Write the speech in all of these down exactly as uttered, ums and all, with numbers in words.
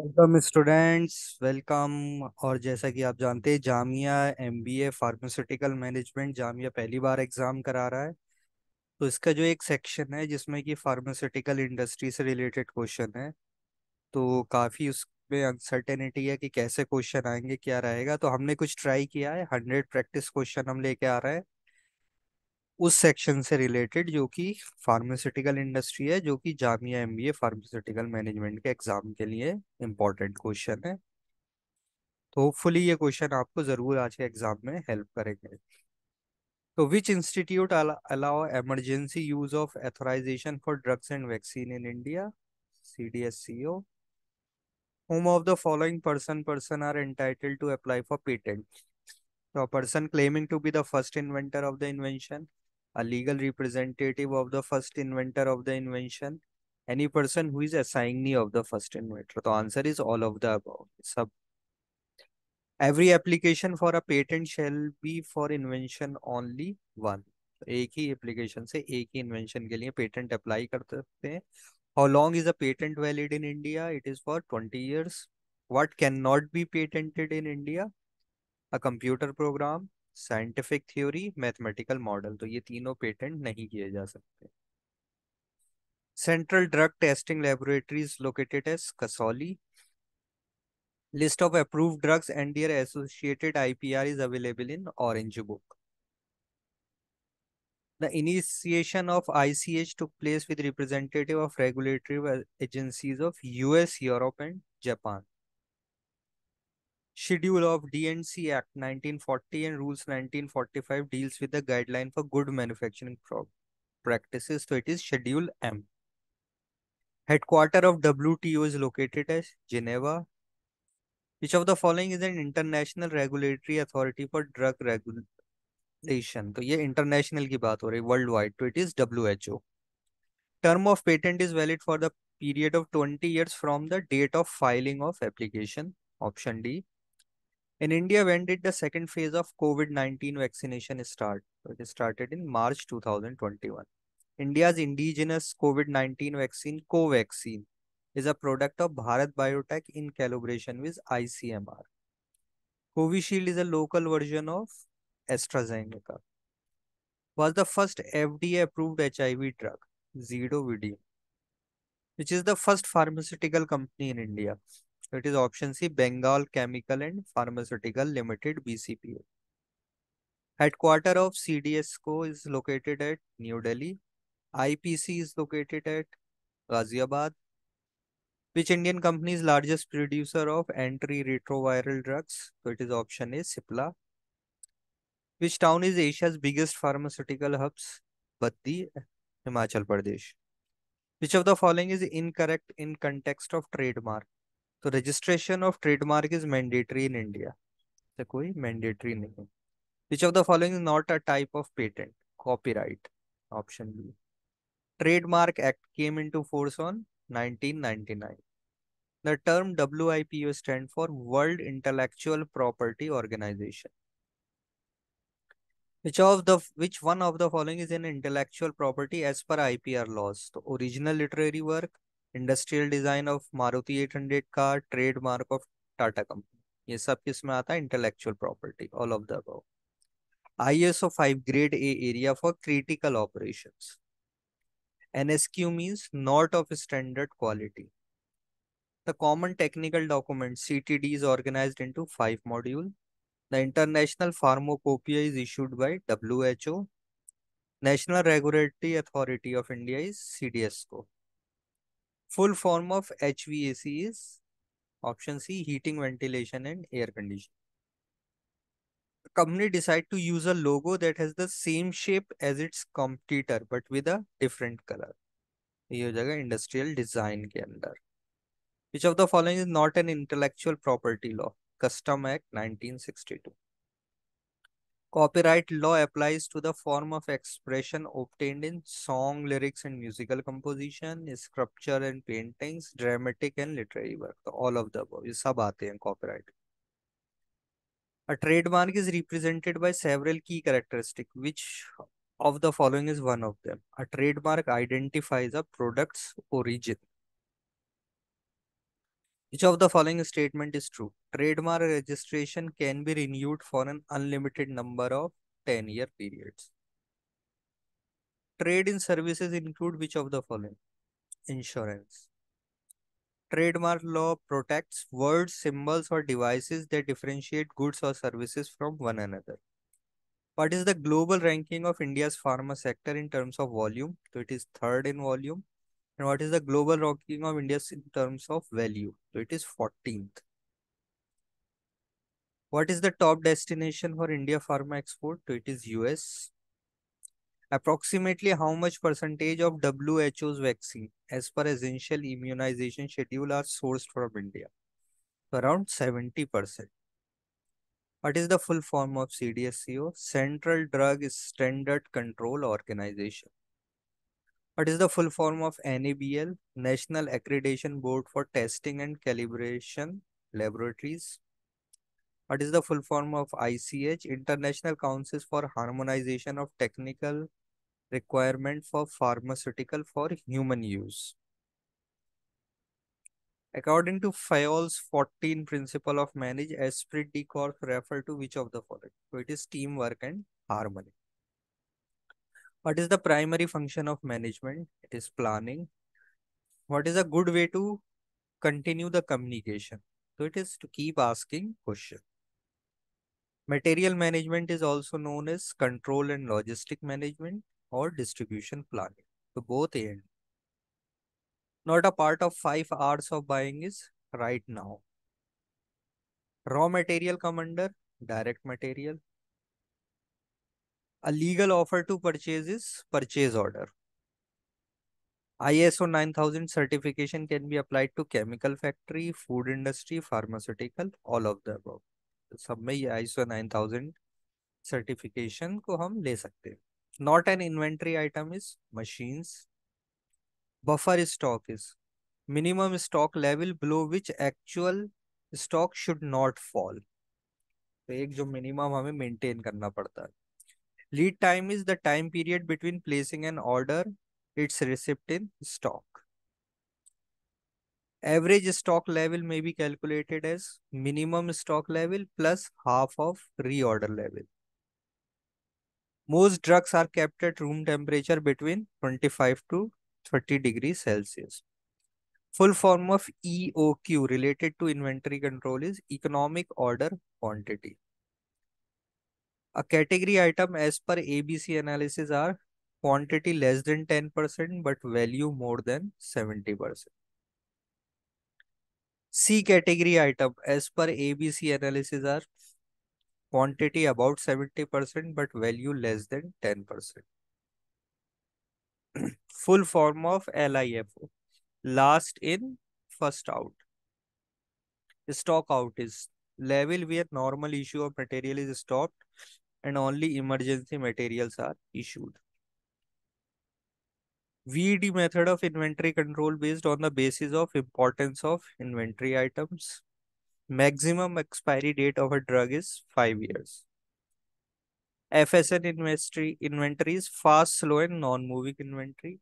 Welcome students, welcome. और जैसा कि आप जानते हैं, Jamia MBA pharmaceutical management Jamia पहली बार एग्ज़ाम करा रहा है। तो इसका जो एक सेक्शन है जिसमें कि फार्मास्यूटिकल इंडस्ट्री से रिलेटेड क्वेश्चन है, तो काफ़ी उसमें अनसर्टेनिटी है कि कैसे क्वेश्चन आएंगे, क्या रहेगा। तो हमने कुछ ट्राई किया है, हंड्रेड प्रैक्टिस क्वेश्चन हम लेके आ रहे हैं उस सेक्शन से रिलेटेड जो कि फार्मास्यूटिकल इंडस्ट्री है, जो कि जामिया एमबीए फार्मास्यूटिकल मैनेजमेंट के एग्जाम के लिए इम्पोर्टेंट क्वेश्चन है। तो होपफुली ये क्वेश्चन आपको ज़रूर आज के एग्जाम में हेल्प करेंगे। तो which institute allow emergency use of authorization for drugs and vaccine in India? C D S C O. Home of the following person person are entitled to apply for patent. तो person claiming to be the first inventor of the invention, a legal representative of the first inventor of the invention, any person who is assignee of the first inventor. The answer is all of the above. Sub. Every application for a patent shall be for invention only one. So, एक ही application से एक ही invention के लिए patent apply कर सकते हैं। How long is a patent valid in India? It is for twenty years. What cannot be patented in India? A computer program, scientific theory, mathematical model. तो ये तीनों पेटेंट नहीं किए जा सकते। Central drug testing laboratories located as Kasauli. List of approved drugs and their associated IPR is available in orange book. The initiation of I C H took place with representative of regulatory agencies of US, Europe and Japan. Schedule of D N C Act nineteen forty and Rules nineteen forty-five deals with the guideline for good manufacturing practices. So it is Schedule M. Headquarter of W T O is located at Geneva. Which of the following is an international regulatory authority for drug regulation? So ये international की बात हो रही, worldwide. So it is W H O. Term of patent is valid for the period of twenty years from the date of filing of application. Option D. In India, when did the second phase of COVID nineteen vaccination start? So it started in March two thousand twenty-one. India's indigenous COVID nineteen vaccine, Covaxin, is a product of Bharat Biotech in collaboration with I C M R. Covishield is a local version of AstraZeneca. Was the first F D A-approved H I V drug, Zidovudine, which is the first pharmaceutical company in India? So it is option C, Bengal Chemical and Pharmaceutical Limited, B C P O. Headquarter of C D S C O is located at New Delhi. I P C is located at Ghaziabad. Which Indian company is largest producer of antiretroviral drugs? So it is option A, Cipla. Which town is Asia's biggest pharmaceutical hubs? Baddi, Himachal Pradesh. Which of the following is incorrect in context of trademark? तो registration of trademark is mandatory in India, तो कोई mandatory नहीं। Which of the following is not a type of patent, copyright, option B. Trademark act came into force on nineteen ninety-nine. The term W I P O stand for world intellectual property organization. Which of the which one of the following is an intellectual property as per I P R laws? तो original literary work, industrial design of Maruti eight hundred का, trademark of Tata company, ये सब किस में आता है? Intellectual property, all of the above. ISO five grade A area for critical operations. N S Q means not of standard quality. The common technical document C T D is organized into five module. The international pharmacopoeia is issued by W H O. National Regulatory Authority of India is C D S C O. Full form of H V A C is option C, heating, ventilation and air conditioning. The company decide to use a logo that has the same shape as its competitor but with a different color. ये हो जाएगा industrial design के अंदर। Which of the following is not an intellectual property law? Custom Act nineteen sixty-two. Copyright law applies to the form of expression obtained in song, lyrics and musical composition, sculpture and paintings, dramatic and literary work. So all of the above, ये सब आते हैं copyright. A trademark is represented by several key characteristics. Which of the following is one of them? A trademark identifies a product's origin. Which of the following statement is true? Trademark registration can be renewed for an unlimited number of ten year periods. Trade in services include which of the following? Insurance. Trademark law protects words, symbols or devices that differentiate goods or services from one another. What is the global ranking of India's pharma sector in terms of volume? So it is third in volume. And what is the global ranking of India in terms of value? So it is fourteenth. What is the top destination for India pharma export? So it is U S. Approximately how much percentage of W H O's vaccine as per essential immunization schedule are sourced from India? So around seventy percent. What is the full form of C D S C O? Central Drug Standard Control Organization. What is the full form of N A B L? National Accreditation Board for Testing and Calibration Laboratories. What is the full form of I C H? International Council for Harmonization of Technical Requirement for Pharmaceutical for Human Use. According to Fayol's fourteen Principle of Manage, Esprit de Corps refer to which of the following? So it is teamwork and harmony. What is the primary function of management? It is planning. What is a good way to continue the communication? So it is to keep asking questions. Material management is also known as control and logistic management or distribution planning. So both end. Not a part of five hours of buying is right now. Raw material come under direct material. A legal offer to purchase is purchase order. I S O nine thousand certification can be applied to chemical factory, food industry, pharmaceutical, all of the above. So, sab mein I S O nine thousand certification ko hum le sakte. Not an inventory item is machines. Buffer stock is minimum stock level below which actual stock should not fall. So, ek jo minimum hame maintain karna padta hai. Lead time is the time period between placing an order, its receipt in stock. Average stock level may be calculated as minimum stock level plus half of reorder level. Most drugs are kept at room temperature between twenty-five to thirty degrees Celsius. Full form of E O Q related to inventory control is economic order quantity. A category item as per A B C analysis are quantity less than ten percent but value more than seventy percent. C category item as per A B C analysis are quantity about seventy percent but value less than ten percent. Full form of L I F O. Last in, first out. Stock out is level where normal issue of material is stopped and only emergency materials are issued. V E D method of inventory control based on the basis of importance of inventory items. Maximum expiry date of a drug is five years. F S N inventory, inventory is fast, slow and non-moving inventory.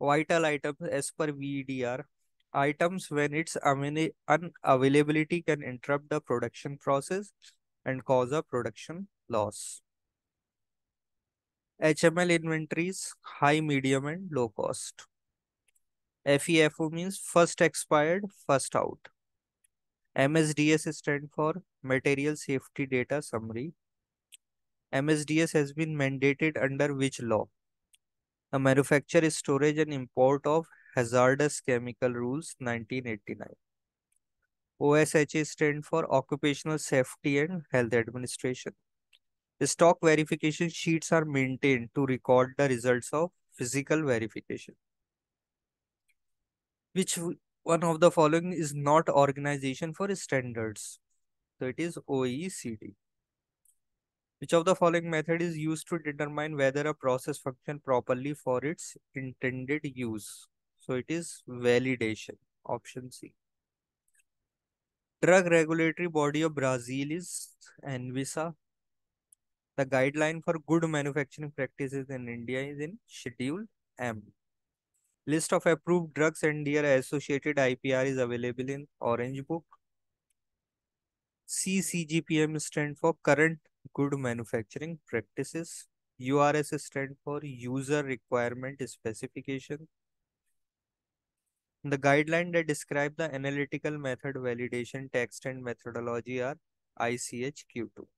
Vital items as per V E D are items when its unavailability can interrupt the production process and cause a production loss. H M L inventories, high, medium and low cost. F E F O means first expired, first out. M S D S stands for Material Safety Data Summary. M S D S has been mandated under which law? The Manufacture, Storage and Import of Hazardous Chemical Rules nineteen eighty-nine. O S H A stands for Occupational Safety and Health Administration. The stock verification sheets are maintained to record the results of physical verification. Which one of the following is not organization for standards? So it is O E C D. Which of the following method is used to determine whether a process functions properly for its intended use? So it is validation, option C. Drug regulatory body of Brazil is ANVISA. The guideline for good manufacturing practices in India is in Schedule M. List of approved drugs and their associated I P R is available in Orange Book. C C G P M stand for Current Good Manufacturing Practices. U R S stand for User Requirement Specification. The guideline that describe the analytical method validation, text and methodology are I C H Q two.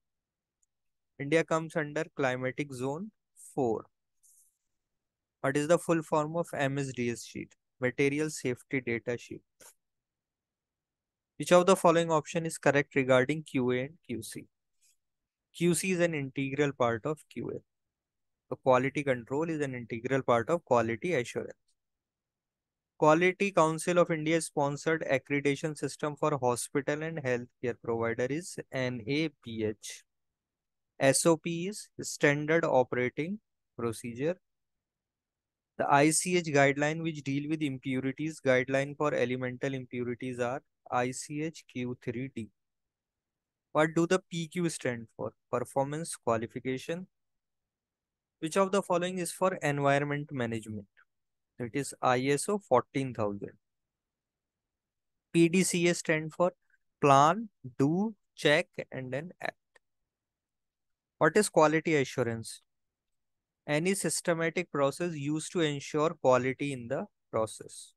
India comes under climatic zone four. What is the full form of M S D S sheet? Material Safety Data Sheet. Which of the following option is correct regarding Q A and Q C? Q C is an integral part of Q A. So quality control is an integral part of quality assurance. Quality Council of India sponsored accreditation system for hospital and healthcare provider is N A B H. S O P is Standard Operating Procedure. The I C H guideline which deal with impurities, guideline for elemental impurities are I C H Q three D. What do the P Q stand for? Performance Qualification. Which of the following is for environment management? It is I S O fourteen thousand. P D C A stand for Plan, Do, Check and then Act. What is quality assurance? Any systematic process used to ensure quality in the process.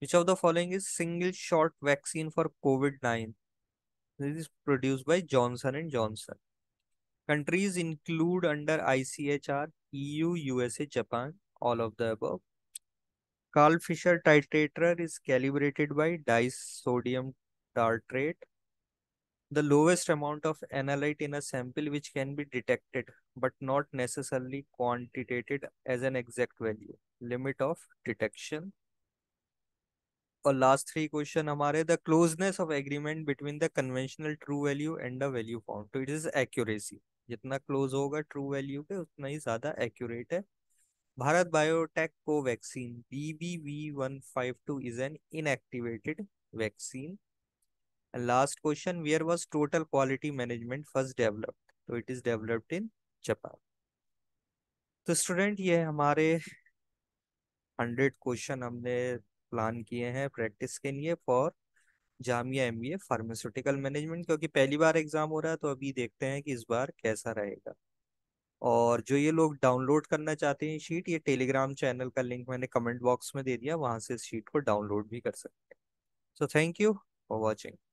Which of the following is single shot vaccine for COVID nineteen? This is produced by Johnson and Johnson. Countries include under I C H R, E U, U S A, Japan, all of the above. Carl Fischer titrator is calibrated by disodium tartrate. The lowest amount of analyte in a sample which can be detected but not necessarily quantitated as an exact value. Limit of detection. For last three question hamare, the closeness of agreement between the conventional true value and the value found. So it is accuracy. Jitna close hoga true value ke utna hi zyada accurate hai. Bharat Biotech Covaxin B B V one five two is an inactivated vaccine. And last question, where was total quality management first developed? So it is developed in Japan. So student, ये हमारे hundred question हमने plan किए हैं practice के लिए for Jamia M B A pharmaceutical management, क्योंकि पहली बार exam हो रहा है तो अभी देखते हैं कि इस बार कैसा रहेगा. और जो ये लोग download करना चाहते हैं sheet, ये telegram channel का link मैंने comment box में दे दिया, वहाँ से sheet को download भी कर सकते हैं. So thank you for watching.